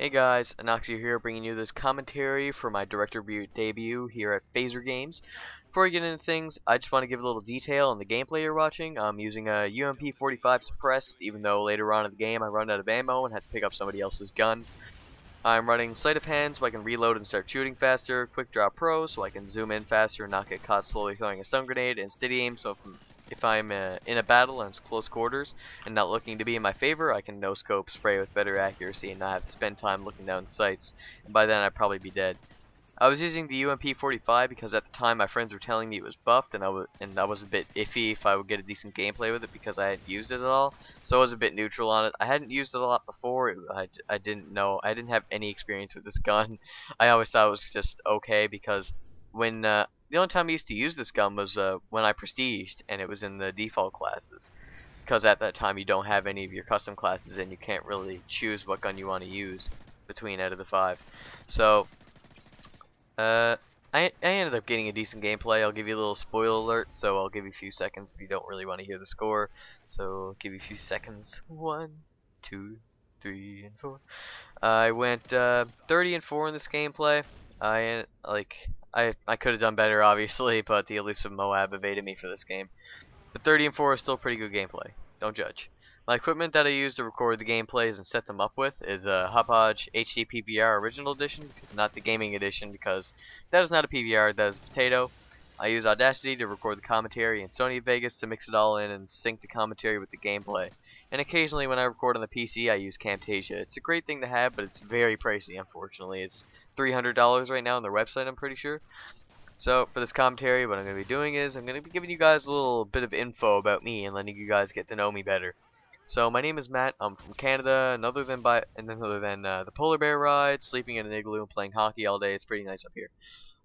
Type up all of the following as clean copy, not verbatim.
Hey guys, Anoxiuh here, bringing you this commentary for my director debut here at Phazer Games. Before we get into things, I just want to give a little detail on the gameplay you're watching. I'm using a UMP-45 suppressed, even though later on in the game I run out of ammo and had to pick up somebody else's gun. I'm running sleight of hand so I can reload and start shooting faster, quick draw pro so I can zoom in faster and not get caught slowly throwing a stun grenade, and steady aim so if I'm in a battle and it's close quarters and not looking to be in my favor, I can no-scope spray with better accuracy and not have to spend time looking down sights, and by then I'd probably be dead. I was using the UMP-45 because at the time my friends were telling me it was buffed, and I was a bit iffy if I would get a decent gameplay with it because I hadn't used it at all, so I was a bit neutral on it. I hadn't used it a lot before, I didn't have any experience with this gun. I always thought it was just okay because when the only time I used to use this gun was when I prestiged, and it was in the default classes, because at that time you don't have any of your custom classes and you can't really choose what gun you want to use between out of the five. So I ended up getting a decent gameplay. I'll give you a little spoiler alert, so I'll give you a few seconds if you don't really want to hear the score. So I'll give you a few seconds. 1, 2, 3, and 4. I went 30 and 4 in this gameplay. I could have done better, obviously, but the elusive Moab evaded me for this game. But 30 and 4 is still pretty good gameplay. Don't judge. My equipment that I use to record the gameplays and set them up with is a HotPodge HD PVR Original Edition, not the Gaming Edition, because that is not a PVR, that is a potato. I use Audacity to record the commentary and Sony Vegas to mix it all in and sync the commentary with the gameplay. And occasionally when I record on the PC, I use Camtasia. It's a great thing to have, but it's very pricey, unfortunately. It's $300 right now on their website, I'm pretty sure. So for this commentary, what I'm going to be doing is I'm going to be giving you guys a little bit of info about me and letting you guys get to know me better. So my name is Matt. I'm from Canada, and other than the polar bear ride, sleeping in an igloo, and playing hockey all day, it's pretty nice up here.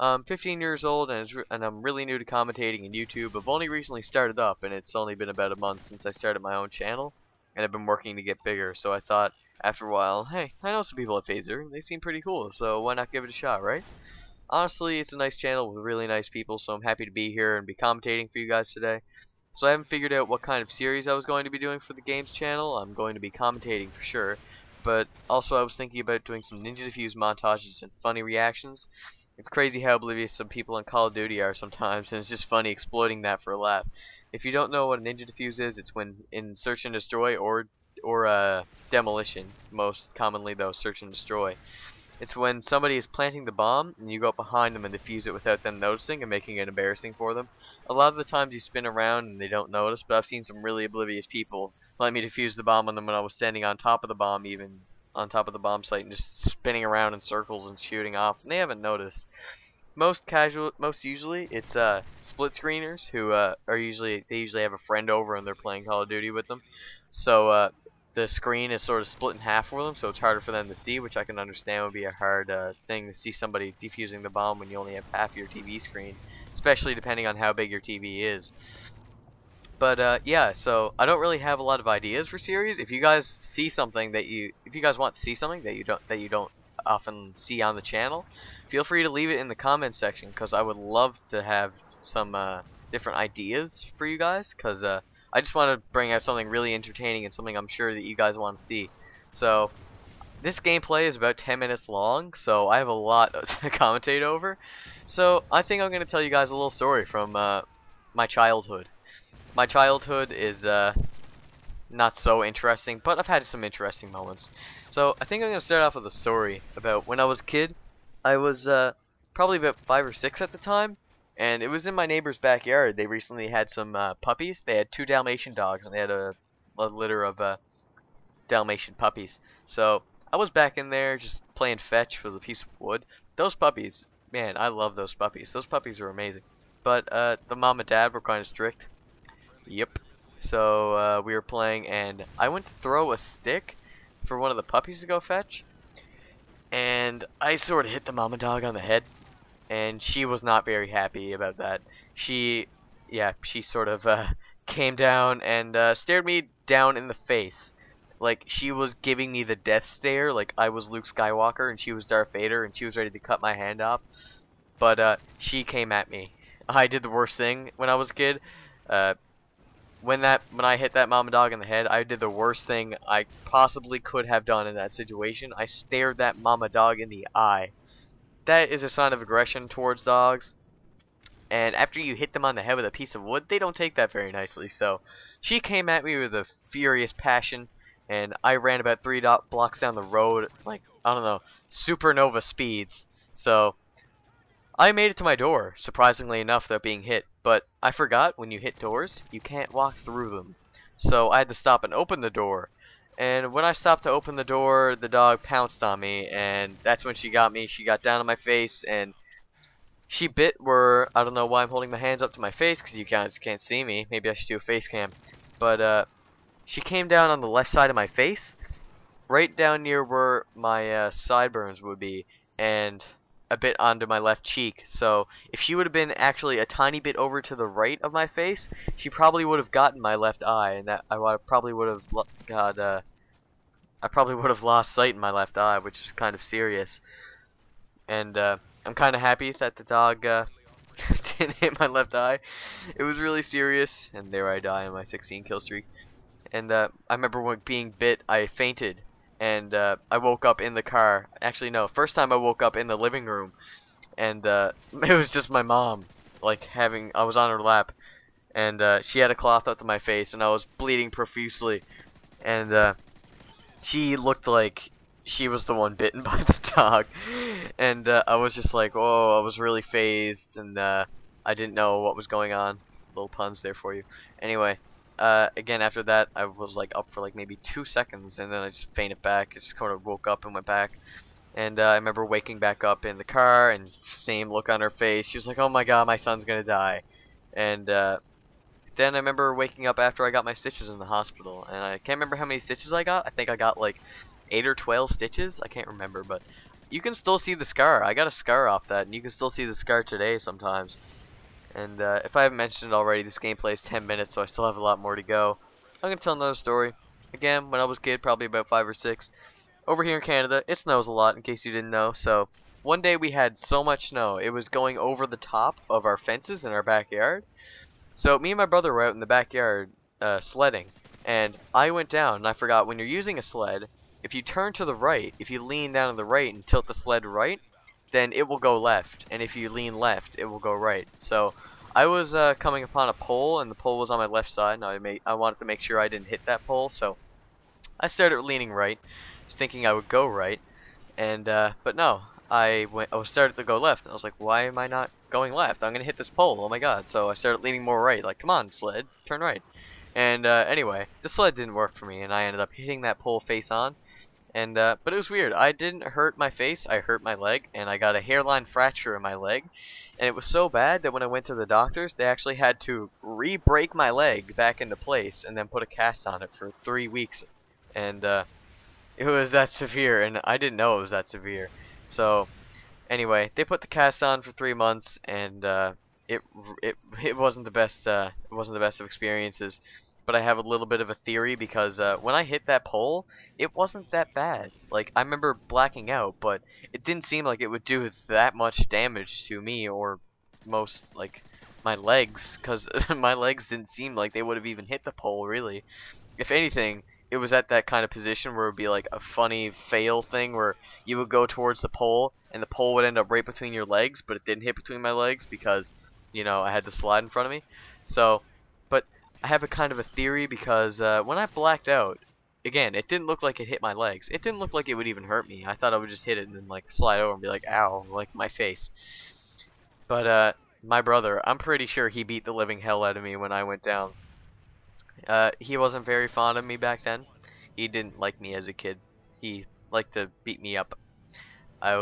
I'm 15 years old, and I'm really new to commentating and YouTube. I've only recently started up, and it's only been about a month since I started my own channel, and I've been working to get bigger. So I thought, after a while, hey, I know some people at Phazer, they seem pretty cool, so why not give it a shot, right? Honestly, it's a nice channel with really nice people, so I'm happy to be here and be commentating for you guys today. So I haven't figured out what kind of series I was going to be doing for the games channel. I'm going to be commentating for sure, but also I was thinking about doing some Ninja Diffuse montages and funny reactions. It's crazy how oblivious some people in Call of Duty are sometimes, and it's just funny exploiting that for a laugh. If you don't know what a Ninja Diffuse is, it's when in Search and Destroy or demolition, most commonly though Search and Destroy. It's when somebody is planting the bomb and you go up behind them and defuse it without them noticing and making it embarrassing for them. A lot of the times you spin around and they don't notice, but I've seen some really oblivious people let me defuse the bomb on them when I was standing on top of the bomb, even on top of the bomb site, and just spinning around in circles and shooting off, and they haven't noticed. Most usually it's split screeners who usually have a friend over and they're playing Call of Duty with them, so the screen is sort of split in half for them, so it's harder for them to see, which I can understand would be a hard thing to see somebody defusing the bomb when you only have half your TV screen, especially depending on how big your TV is. But yeah, so I don't really have a lot of ideas for series. If you guys see something that you guys want to see something that you don't often see on the channel, feel free to leave it in the comment section, because I would love to have some different ideas for you guys, because I just want to bring out something really entertaining and something I'm sure that you guys want to see. So this gameplay is about 10 minutes long, so I have a lot to commentate over. So I think I'm going to tell you guys a little story from my childhood. My childhood is not so interesting, but I've had some interesting moments. So I think I'm going to start off with a story about when I was a kid. I was probably about 5 or 6 at the time. And it was in my neighbor's backyard. They recently had some puppies. They had 2 Dalmatian dogs, and they had a litter of Dalmatian puppies. So I was back in there just playing fetch with a piece of wood. Those puppies, man, I love those puppies. Those puppies are amazing. But the mom and dad were kind of strict. Yep. So we were playing, and I went to throw a stick for one of the puppies to go fetch, and I sort of hit the mama dog on the head. And she was not very happy about that. She sort of came down and stared me down in the face. Like, she was giving me the death stare, like I was Luke Skywalker and she was Darth Vader and she was ready to cut my hand off. But she came at me. I did the worst thing when I was a kid. when I hit that mama dog in the head, I did the worst thing I possibly could have done in that situation. I stared that mama dog in the eye. That is a sign of aggression towards dogs. And after you hit them on the head with a piece of wood, they don't take that very nicely. So she came at me with a furious passion, and I ran about 3 blocks down the road, like, I don't know, supernova speeds. So I made it to my door, surprisingly enough, without being hit. But I forgot, when you hit doors, you can't walk through them. So I had to stop and open the door. And when I stopped to open the door, the dog pounced on me, and that's when she got me. She got down on my face, and she bit where, I don't know why I'm holding my hands up to my face, because you guys can't see me. Maybe I should do a face cam. But she came down on the left side of my face, right down near where my sideburns would be, and a bit onto my left cheek. So if she would have been actually a tiny bit over to the right of my face, she probably would have gotten my left eye, and that I probably would have got I probably would have lost sight in my left eye, which is kind of serious. And I'm kind of happy that the dog didn't hit my left eye. It was really serious, and there I die on my 16 kill streak. And I remember when being bit, I fainted. And I woke up in the car. Actually, no. First time I woke up in the living room, and it was just my mom. Like I was on her lap, and she had a cloth up to my face, and I was bleeding profusely. And she looked like she was the one bitten by the dog. And I was just like, "Whoa!" I was really phased, and I didn't know what was going on. Little puns there for you. Anyway. Again, after that, I was like up for like maybe 2 seconds, and then I just fainted back. I just kind of woke up and went back, and I remember waking back up in the car, and same look on her face. She was like, "Oh my god, my son's gonna die." And then I remember waking up after I got my stitches in the hospital, and I can't remember how many stitches I got. I think I got like 8 or 12 stitches. I can't remember, but you can still see the scar. I got a scar off that, and you can still see the scar today sometimes. And if I haven't mentioned it already, this gameplay is 10 minutes, so I still have a lot more to go. I'm going to tell another story. Again, when I was a kid, probably about 5 or 6. Over here in Canada, it snows a lot, in case you didn't know. So, one day we had so much snow, it was going over the top of our fences in our backyard. So, me and my brother were out in the backyard sledding. And I went down, and I forgot, when you're using a sled, if you turn to the right, if you lean down to the right and tilt the sled right, then it will go left, and if you lean left, it will go right. So I was coming upon a pole, and the pole was on my left side, and I wanted to make sure I didn't hit that pole, so I started leaning right, just thinking I would go right, and but no, I started to go left, and I was like, why am I not going left? I'm gonna hit this pole, oh my god. So I started leaning more right, like, come on sled, turn right. And anyway, the sled didn't work for me, and I ended up hitting that pole face on. And but it was weird. I didn't hurt my face, I hurt my leg, and I got a hairline fracture in my leg. And it was so bad that when I went to the doctors, they actually had to re-break my leg back into place and then put a cast on it for 3 weeks. And it was that severe, and I didn't know it was that severe. So anyway, they put the cast on for 3 months, and it wasn't the best of experiences. But I have a little bit of a theory, because when I hit that pole, it wasn't that bad. Like, I remember blacking out, but it didn't seem like it would do that much damage to me or most, like, my legs, because my legs didn't seem like they would have even hit the pole, really. If anything, it was at that kind of position where it would be like a funny fail thing where you would go towards the pole, and the pole would end up right between your legs, but it didn't hit between my legs because, you know, I had the slide in front of me. So, but I have a kind of a theory, because when I blacked out, again, it didn't look like it hit my legs. It didn't look like it would even hurt me. I thought I would just hit it and then, like, slide over and be like, ow, like, my face. But my brother, I'm pretty sure he beat the living hell out of me when I went down. He wasn't very fond of me back then. He didn't like me as a kid. He liked to beat me up. I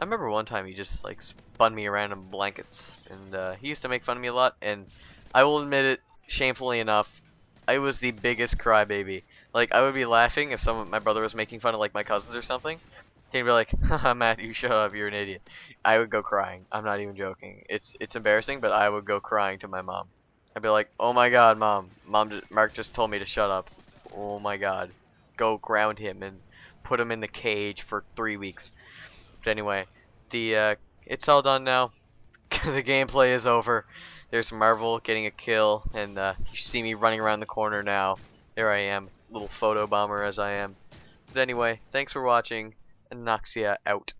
remember one time he just, like, spun me around in blankets. And he used to make fun of me a lot, and I will admit it, shamefully enough, I was the biggest crybaby. Like, I would be laughing if my brother was making fun of, like, my cousins or something. They'd be like, haha, Matthew, shut up, you're an idiot. I would go crying. I'm not even joking. It's embarrassing, but I would go crying to my mom. I'd be like, oh my god, mom. Mark just told me to shut up. Oh my god. Go ground him and put him in the cage for 3 weeks. But anyway, it's all done now. the gameplay is over. There's Marvel getting a kill, and you see me running around the corner now. There I am, little photo bomber as I am. But anyway, thanks for watching. Anoxiuh out.